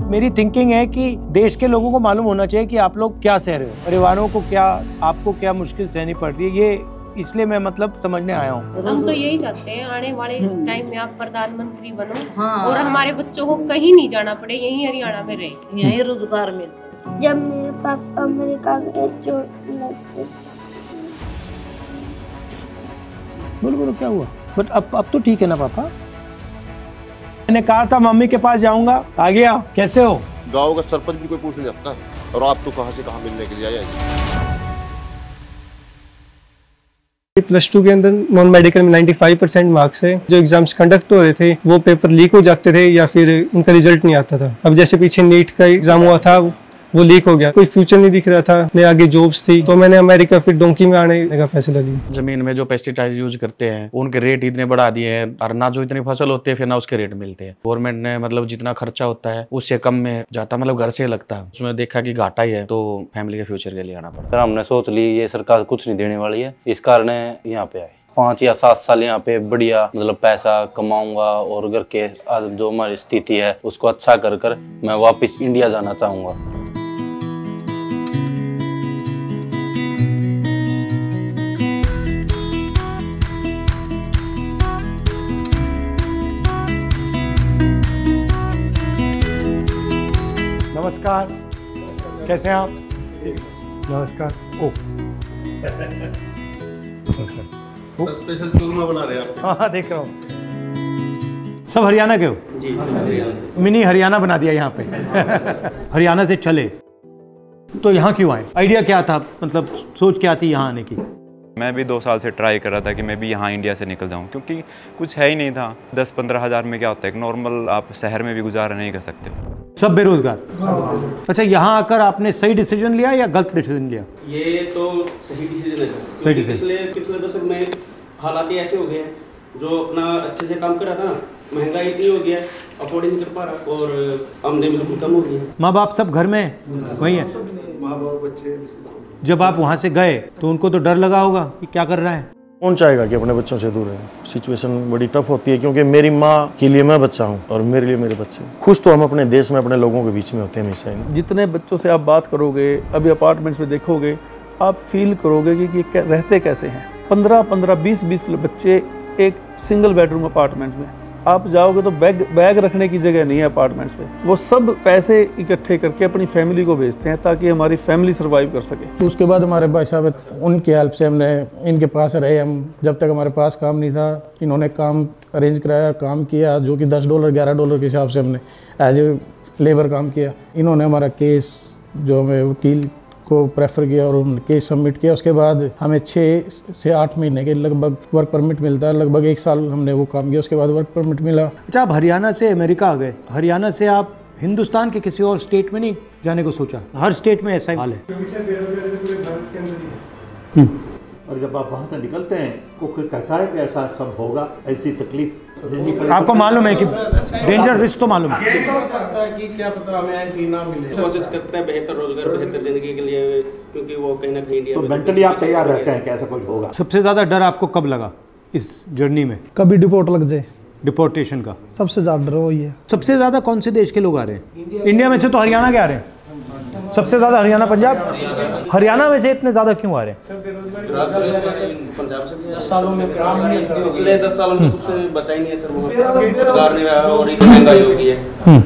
मेरी थिंकिंग है कि देश के लोगों को मालूम होना चाहिए कि आप लोग क्या सह रहे हो, परिवारों को क्या, आपको क्या मुश्किल सहनी पड़ रही है, ये इसलिए मैं मतलब समझने आया हूँ। हम तो यही चाहते हैं आने वाले टाइम में आप प्रधानमंत्री बनो। हाँ। और हमारे बच्चों को कहीं नहीं जाना पड़े, यहीं हरियाणा में रहे, यहीं रोजगार मिले। जब मेरे पापा अमेरिका में चोट लगी, बोलो क्या हुआ? बट अब तो ठीक है ना पापा? मैंने कहा था मम्मी के पास जाऊंगा, आ गया। कैसे हो? गाँव का सरपंच भी कोई पूछ नहीं सकता, और आप तो कहाँ से कहाँ मिलने के लिए आए। प्लस टू के अंदर नॉन मेडिकल में 95% मार्क्स है। जो एग्जाम्स कंडक्ट हो रहे थे वो पेपर लीक हो जाते थे या फिर उनका रिजल्ट नहीं आता था। अब जैसे पीछे नीट का एग्जाम हुआ था वो लीक हो गया, कोई फ्यूचर नहीं दिख रहा था, नए आगे जॉब्स थी, तो मैंने अमेरिका फिर डोंकी में आने का फैसला लिया। जमीन में जो पेस्टिसाइड यूज करते हैं उनके रेट इतने बढ़ा दिए हैं, और ना जो इतनी फसल होती है फिर ना उसके रेट मिलते हैं। गवर्नमेंट ने मतलब जितना खर्चा होता है उससे कम में जाता, मतलब घर से लगता है, उसमें देखा की घाटा ही है, तो फैमिली के फ्यूचर के लिए आना पड़ा। हमने सोच ली ये सरकार कुछ नहीं देने वाली है, इस कारण यहाँ पे आए। 5 या 7 साल यहाँ पे बढ़िया मतलब पैसा कमाऊंगा और घर के जो हमारी स्थिति है उसको अच्छा कर कर मैं वापस इंडिया जाना चाहूँगा। नमस्कार, कैसे हैं आप? नमस्कार। ओ स्पेशल चूरमा बना रहे हैं आप? हाँ, देख रहा हूँ। सब हरियाणा के हो जी? मिनी हरियाणा बना दिया यहाँ पे। हरियाणा से चले तो यहाँ क्यों आए? आइडिया क्या था, मतलब सोच क्या थी यहाँ आने की? मैं भी 2 साल से ट्राई कर रहा था कि मैं भी यहाँ इंडिया से निकल जाऊँ, क्योंकि कुछ है ही नहीं था। 10-15 हज़ार में क्या होता है, नॉर्मल आप शहर में भी गुजारा नहीं कर सकते। सब बेरोजगार। अच्छा, यहाँ आकर आपने सही डिसीजन लिया या गलत डिसीजन लिया? ये तो सही डिसीजन है सर। सही डिसीजन। पिछले दशक में हालात ऐसे हो गए हैं, जो अपना अच्छे से काम कर रहा था ना, महंगाई इतनी हो गया, अफोर्ड नहीं कर पा रहा, और आमदनी बिल्कुल कम हो गई है। माँ बाप सब घर में वही है? माँ बाप, बच्चे। जब आप वहाँ से गए तो उनको तो डर लगा होगा कि क्या कर रहा है? कौन चाहेगा कि अपने बच्चों से दूर रहे। सिचुएशन बड़ी टफ होती है, क्योंकि मेरी माँ के लिए मैं बच्चा हूँ और मेरे लिए मेरे बच्चे। खुश तो हम अपने देश में अपने लोगों के बीच में होते हैं हमेशा ही। जितने बच्चों से आप बात करोगे, अभी अपार्टमेंट्स में देखोगे, आप फील करोगे कि ये रहते कैसे हैं। 15-15, 20-20 बच्चे एक सिंगल बेडरूम अपार्टमेंट में। आप जाओगे तो बैग रखने की जगह नहीं है अपार्टमेंट्स में। वो सब पैसे इकट्ठे करके अपनी फैमिली को भेजते हैं ताकि हमारी फैमिली सर्वाइव कर सके। उसके बाद हमारे भाई साहब, उनकी हेल्प से हमने इनके पास रहे। हम जब तक हमारे पास काम नहीं था, इन्होंने काम अरेंज कराया, काम किया, जो कि $10-11 के हिसाब से हमने एज ए लेबर काम किया। इन्होंने हमारा केस, जो हमें वकील को प्रेफर किया, और उन्होंने केस सबमिट किया। उसके बाद हमें 6 से 8 महीने के लगभग वर्क परमिट मिलता है। लगभग 1 साल हमने वो काम किया, उसके बाद वर्क परमिट मिला। अच्छा, आप हरियाणा से अमेरिका आ गए, हरियाणा से आप हिंदुस्तान के किसी और स्टेट में नहीं जाने को सोचा? हर स्टेट में ऐसा ही हाल है। और जब आप वहाँ से निकलते हैं तो फिर कहता है कि ऐसा सब होगा, ऐसी तकलीफ। आपको मालूम है कि डेंजर रिस्क तो मालूम है कि क्या पता हमें ऐसी ना मिले। कोशिश करते हैं बेहतर रोजगार, बेहतर जिंदगी के लिए, क्योंकि वो कहीं ना कहीं तो मेंटली आप तैयार रहते हैं कि ऐसा कुछ होगा। सबसे ज्यादा डर आपको कब लगा इस जर्नी में? कभी डिपोर्ट लग जाए, डिपोर्टेशन का सबसे ज्यादा डर वही है। सबसे ज्यादा कौन से देश के लोग आ रहे हैं इंडिया में से? तो हरियाणा के आ रहे हैं सबसे ज्यादा। हरियाणा, पंजाब, हरियाणा में से इतने ज्यादा क्यों आ रहे हैं?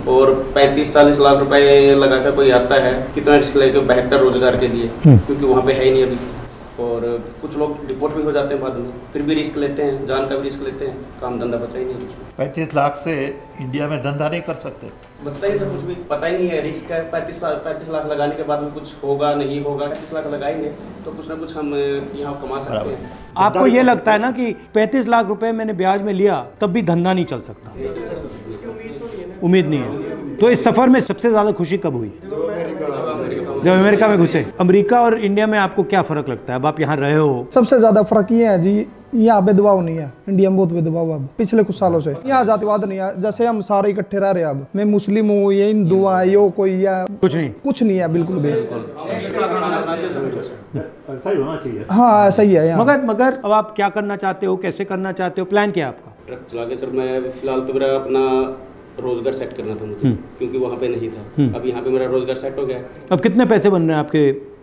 और 35-40 लाख रुपए लगाकर कोई आता है, कितना रिस्क लेके बेहतर रोजगार के लिए, क्योंकि वहाँ पे है ही नहीं अभी। और कुछ लोग डिपोर्ट भी हो जाते हैं बाद में, फिर भी रिस्क लेते हैं, जान का भी रिस्क लेते हैं, काम धंधा बचा ही नहीं कुछ। 35 लाख से इंडिया में धंधा नहीं कर सकते, बचता ही सब कुछ भी पता ही नहीं है, रिस्क है। 35 लाख लगाने के बाद में कुछ होगा नहीं होगा। 35 लाख लगाएंगे तो कुछ ना कुछ हम यहाँ कमा सकते हैं। आपको ये लगता है ना कि 35 लाख रुपए मैंने ब्याज में लिया तब भी धंधा नहीं चल सकता? उम्मीद नहीं है। तो इस सफर में सबसे ज्यादा खुशी कब हुई? जब अमेरिका में घुसे। अमेरिका और इंडिया में आपको क्या फर्क लगता है अब आप यहाँ रहे हो? सबसे ज्यादा फर्क ये है जी, यहाँ बेदबाव नहीं है। इंडिया में बहुत बेदबाव है पिछले कुछ सालों से। यहाँ जातिवाद नहीं है, जैसे हम सारे इकट्ठे रह रहे हैं। अब मैं मुस्लिम हूँ, ये हिंदू है, यो कोई या कुछ नहीं है, बिल्कुल भी। हाँ, ऐसा ही है। मगर अब आप क्या करना चाहते हो, कैसे करना चाहते हो, प्लान क्या है आपका? ट्रक चला के सर मैं फिलहाल तो अपना रोजगार सेट करना था मुझे, क्योंकि वहाँ पे नहीं था। अब यहाँ पे मेरा रोजगार सेट हो गया। अब कितने पैसे बन रहे हैं आपके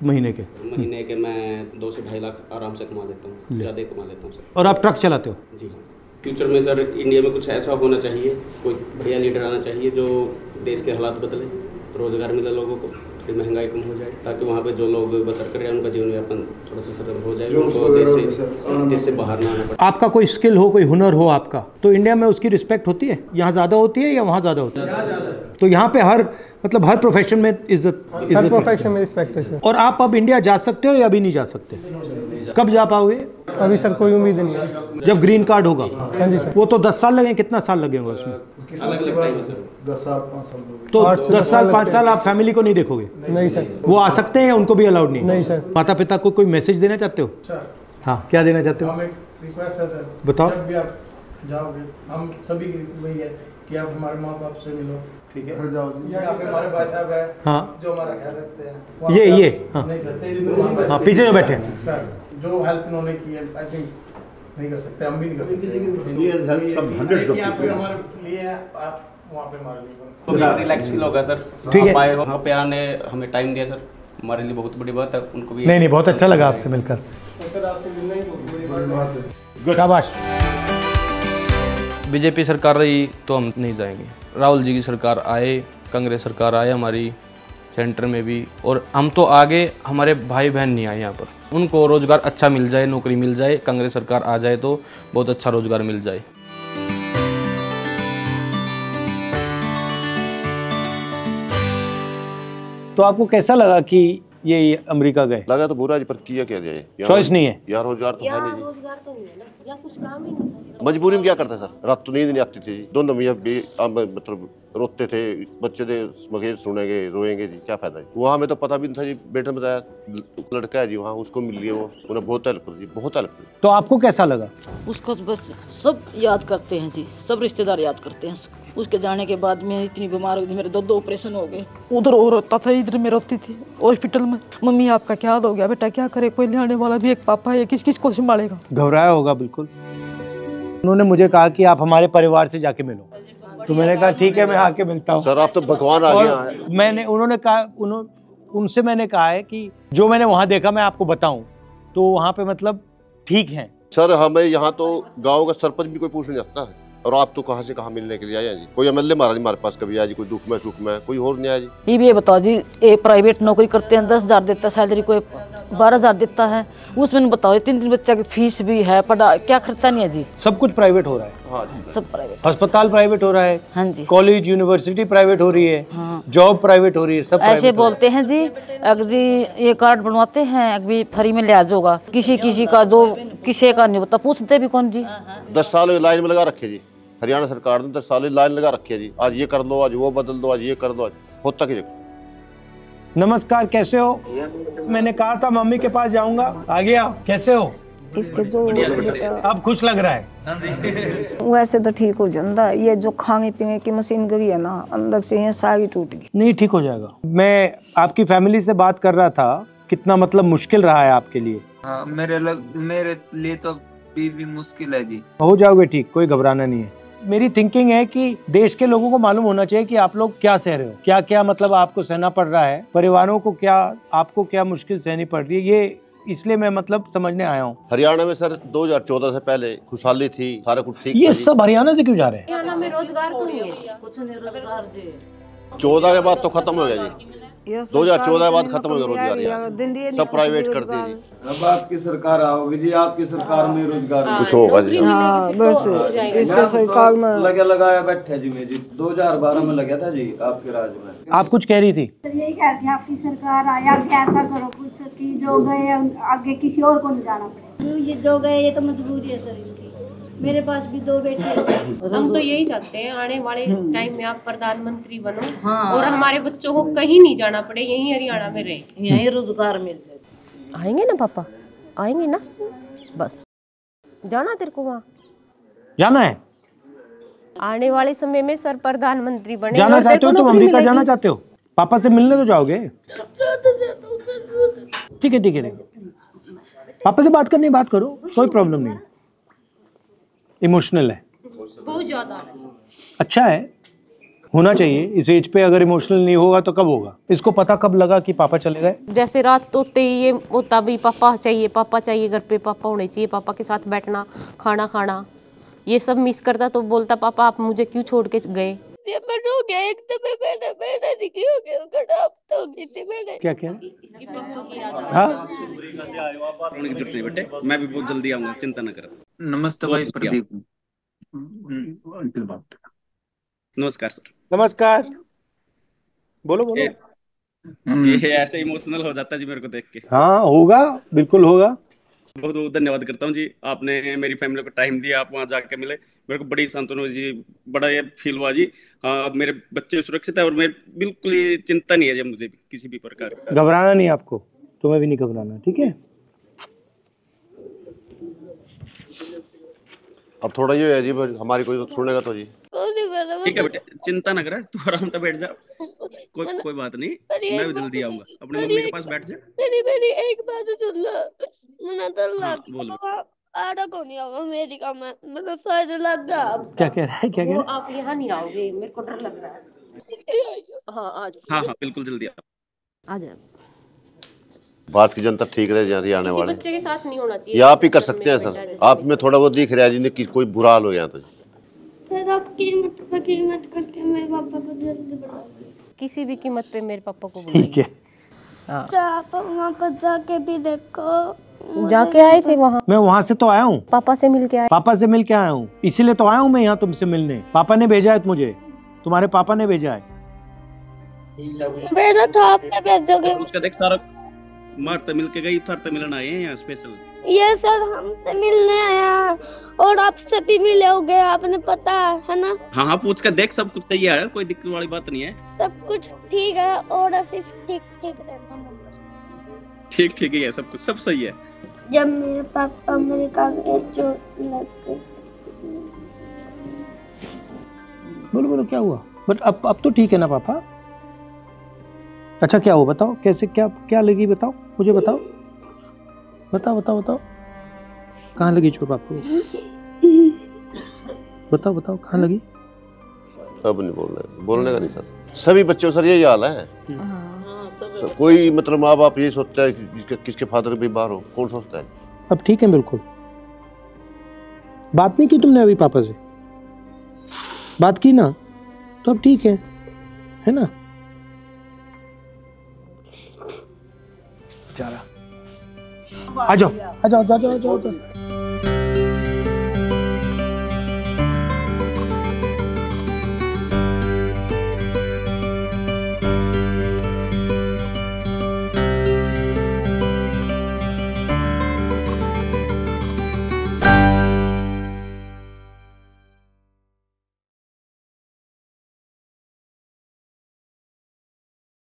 महीने के? महीने के मैं 2 से 2.5 लाख आराम से कमा लेता हूँ, ज़्यादा कमा लेता हूँ सर। और आप ट्रक चलाते हो? जी हाँ। फ्यूचर में सर इंडिया में कुछ ऐसा होना चाहिए, कोई बढ़िया लीडर आना चाहिए जो देश के हालात बदले, रोजगार मिले लोगों को, थोड़ी महंगाई कम हो जाए, ताकि वहाँ पे जो लोग बसर कर रहे हैं उनका जीवन यापन थोड़ा सा सरल हो जाए, उनको देश से बाहर ना आना पड़े। आपका कोई स्किल हो, कोई हुनर हो आपका, तो इंडिया में उसकी रिस्पेक्ट होती है? यहाँ ज़्यादा होती है या वहाँ ज़्यादा होती है? तो यहाँ पे हर मतलब हर प्रोफेशन में इज्जत, हर प्रोफेशन में रिस्पेक्ट है। और आप अब इंडिया जा सकते हो या अभी नहीं जा सकते? कब जा पाओगे? अभी सर कोई उम्मीद नहीं है। जब ग्रीन कार्ड होगा? हाँ जी सर। वो तो 10 साल लगेंगे। कितना साल लगेगा उसमें? अलग-अलग सर, 10 साल 5 साल। तो 10 साल 5 साल आप फैमिली को नहीं देखोगे? नहीं सर। वो आ सकते हैं या उनको भी अलाउड नहीं? नहीं सर। माता पिता को कोई मैसेज देना चाहते हो? हाँ, क्या देना चाहते हो? हम एक रिक्वेस्ट है सर, बताओ। जब भी आप जाओगे, हम सभी वही है कि आप हमारे माँ बाप से मिलो, ठीक है? हमारे भाई साहब है जो हमारा ख्याल रखते हैं, ये हाँ पीछे बैठे हैं सर, जो हेल्प उन्होंने की है, आई थिंक नहीं कर सकते, हम भी नहीं कर सकते। ये हेल्प सब 100 आप हमारे लिए, आप वहाँ पे हमारे लिए तो रिलैक्स फील होगा सर, ठीक है? वहाँ पे आने हमें टाइम दिया सर, हमारे लिए बहुत बड़ी बात है, उनको भी। नहीं, बहुत अच्छा लगा आपसे मिलकर सर, आपसे मिलना ही बहुत बड़ी बात है। शाबाश। बीजेपी सरकार रही तो हम नहीं जाएंगे, राहुल जी की सरकार आए, कांग्रेस सरकार आए हमारी सेंटर में भी, और हम तो आगे हमारे भाई बहन नहीं आए यहाँ पर, उनको रोज़गार अच्छा मिल जाए, नौकरी मिल जाए, कांग्रेस सरकार आ जाए तो बहुत अच्छा रोज़गार मिल जाए। तो आपको कैसा लगा कि ये अमेरिका गए? लगा तो बुरा जी, पर किया क्या जाए, चॉइस नहीं है यार, रोजगार तो है नहीं, रोजगार तो नहीं है ना, या कुछ काम ही नहीं, मजबूरी में क्या करता सर, रात तो नींद नहीं आती थी जी, दोनों मियां भी मतलब रोते थे, बच्चे थे मगेर सुनेंगे रोएंगे जी, क्या फायदा जी। वहाँ में तो पता भी नहीं था जी, बेटा ने बताया लड़का है जी वहाँ, उसको मिल लिया, वो उन्हें बहुत हेल्प जी, बहुत हेल्प। तो आपको कैसा लगा? उसको बस सब याद करते हैं जी, सब रिश्तेदार याद करते हैं। उसके जाने के बाद मैं इतनी बीमार हो गई, मेरे 2 ऑपरेशन हो गए, उधर वो रोता था, इधर मैं रोती थी हॉस्पिटल में। मम्मी आपका क्या हाल हो गया बेटा, क्या करे, कोई लाने वाला भी, एक पापा है, किस किस को संभालेगा, घबराया होगा बिल्कुल। उन्होंने मुझे कहा कि आप हमारे परिवार से जाके मिलो, तो मैंने कहा ठीक है मैं आके मिलता हूँ। सर आप तो भगवान आ गया है। मैंने उन्होंने कहा उनसे मैंने कहा है कि जो मैंने वहाँ देखा मैं आपको बताऊँ, तो वहाँ पे मतलब ठीक है सर, हमें यहाँ तो गाँव का सरपंच भी कोई पूछने जाता है, और आप तो कहाँ से कहाँ मिलने के लिए आया जी, कोई एमएलए महाराज हमारे पास कभी आया जी, कोई दुख में सुख में, कोई और नहीं आया जी। ये भी बताओ जी, एक प्राइवेट नौकरी करते हैं 10,000 देता है सैलरी, कोई 12,000 देता है, उसमें बताओ 3 बच्चा की फीस भी है, पढ़ा क्या खर्चा नहीं है जी, सब कुछ प्राइवेट हो रहा है। हाँ जी, सब प्राइवेट, अस्पताल प्राइवेट हो रहा है, हाँ जी, कॉलेज यूनिवर्सिटी प्राइवेट हो रही है, जॉब प्राइवेट हो रही है, सब ऐसे बोलते हैं जी। अगर जी ये कार्ड बनवाते हैं अभी फ्री में लिहाज होगा, किसी किसी का दो, किसी का नहीं होता, पूछते भी कौन जी। 10 साल लाइन में लगा रखे जी, हरियाणा सरकार ने 10 साल लाइन लगा रखी है जी, आज ये कर दो, आज वो बदल दो, आज ये कर दो, आज होता कि। नमस्कार, कैसे हो? मैंने कहा था मम्मी के पास जाऊंगा, आ गया। कैसे हो? इसके जो अब खुश लग रहा है, वैसे तो ठीक हो जाता, ये जो खाने पीने की मशीन गई है ना अंदर से, ये सारी टूट गई। नहीं, ठीक हो जाएगा। मैं आपकी फैमिली से बात कर रहा था, कितना मतलब मुश्किल रहा है आपके लिए? हाँ, मेरे लिए तो भी मुश्किल है जी। हो जाओगे ठीक, कोई घबराना नहीं है। मेरी थिंकिंग है कि देश के लोगों को मालूम होना चाहिए कि आप लोग क्या सह रहे हो, क्या क्या मतलब आपको सहना पड़ रहा है, परिवारों को क्या, आपको क्या मुश्किल सहनी पड़ रही है, ये इसलिए मैं मतलब समझने आया हूँ। हरियाणा में सर 2014 से पहले खुशहाली थी, सारा कुछ ठीक। ये सब हरियाणा से क्यों जा रहे हैं? हरियाणा में रोजगार तो नहीं है, कुछ नहीं रोजगार जी, 14 के बाद तो खत्म हो गया जी, 2014 के बाद खत्म हो गया रोजगार, सब प्राइवेट कर दिए जी। अब आपकी सरकार आओगी जी, आपकी सरकार में रोजगार कुछ होगा जी। हाँ, बस इससे सरकार में लगाया बैठे जी। मैं जी 2012 में लगा था जी आपके राज में। आप कुछ कह रही थी? यही कहती आपकी सरकार आया कि ऐसा करो कुछ कि जो गए आगे किसी और को नहीं जाना पड़े, ये जो गए ये तो मजबूरी है सर इनकी। मेरे पास भी 2 बेटे हैं। हम तो यही चाहते हैं आने वाले टाइम में आप प्रधानमंत्री बनो, और हमारे बच्चों को कहीं नहीं जाना पड़े, यहीं हरियाणा में रहे, यहीं रोजगार मिल जाए। आएंगे ना पापा, आएंगे ना, बस जाना तेरे को वहाँ जाना है। आने वाले समय में सर प्रधानमंत्री बने। जाना चाहते हो तुम? अमेरिका जाना चाहते हो? पापा से मिलने तो जाओगे? ठीक है, ठीक है, पापा से बात करनी, बात करो, कोई प्रॉब्लम नहीं। इमोशनल है बहुत ज्यादा, अच्छा है, होना चाहिए इस एज पे, अगर इमोशनल नहीं होगा तो कब होगा? इसको पता कब लगा कि पापा चले गए? जैसे रात होते ही ये होता भी पापा चाहिए, पापा चाहिए, घर पे पापा होने चाहिए, पापा के साथ बैठना, खाना खाना, ये सब मिस करता। तो बोलता पापा आप मुझे क्यों छोड़ के गए? क्या क्या? हाँ? मैं भी बहुत जल्दी आऊंगा, चिंता न करो। नमस्ते भाई प्रदीप। नमस्कार सर। नमस्कार। बोलो बोलो। ये ऐसे इमोशनल हो जाता जी मेरे को देख के। हाँ होगा, बिल्कुल होगा। बहुत बहुत धन्यवाद करता हूँ जी, आपने मेरी फैमिली को टाइम दिया, आप वहाँ जाके मिले, मेरे को बड़ी सांत्वना हुई जी, बड़ा ये फील हुआ जी। हाँ मेरे बच्चे सुरक्षित है और मैं बिल्कुल ये चिंता नहीं है जी, मुझे किसी भी प्रकार का घबराना नहीं, आपको तुम्हें भी नहीं घबराना, ठीक है। अब थोड़ा ये है जी हमारी कोई सुनेगा तो जी, ठीक है बेटा चिंता न कर, तू आराम से बैठ जा, कोई बात नहीं, मैं भी जल्दी आऊंगा, अपने मम्मी के पास बैठ जा। मेरी एक बात सुन लो, मैं तो लाख आड़ा को नहीं आऊंगा अमेरिका में, मतलब सारे लाख का। क्या कह रहा है? क्या कह रहा है? आप यहाँ नहीं आओगे, मेरे को डर लग रहा है। हाँ आज हाँ हाँ बिल्कुल जल्दी आ जाए। भारत की जनता ठीक रहे, आने वाले बच्चे के साथ नहीं होना चाहिए। आप ही कर सकते हैं सर, आप में थोड़ा वो दिख रहा है जी, कोई बुरा हाल हो गया तो सर आप कीमत करके मेरे पापा को जल्दी बुलाओ, किसी भी कीमत पे मेरे पापा को बुलाइए, ठीक है। आप वहाँ पर जाके भी देखो, जाके आए थे वहाँ? मैं वहाँ से तो आया हूँ, पापा से मिल के आया, पापा से मिल के आया हूँ, इसीलिए तो आया हूँ मैं यहाँ तुमसे मिलने। पापा ने भेजा है मुझे, तुम्हारे पापा ने भेजा है। उसका देख सारा मारते मिलके गई, उतरते मिलन आए हैं स्पेशल। ये सर हमसे मिलने आया और आपसे भी मिले हो गए, आपने पता है ना। हाँ हाँ पूछ कर देख, सब कुछ तैयार है, कोई दिक्कत वाली बात नहीं है, सब कुछ ठीक है। और आशीष ठीक ठीक है, ठीक ठीक है, सब कुछ सब सही है। जब मेरे पापा अमेरिका गए जो लगे, बोलो बोलो क्या हुआ? बट अब तो ठीक है ना पापा? अच्छा क्या हुआ बताओ, कैसे क्या क्या लगी बताओ मुझे, बताओ बताओ बताओ बताओ, कहाँ लगी चोट आपको? बताओ बताओ कहाँ लगी? सब नहीं बोल रहे, बोलने का नहीं सर, सभी बच्चों सर यही हाल है। कोई मतलब माँ बाप ये सोचता है कि किसके फादर बीमार हो, कौन सोचता है? अब ठीक है बिल्कुल। बात नहीं की तुमने अभी पापा से? बात की ना तो अब ठीक है ना। आ जाओ आ जाओ आ जाओ आ जाओ।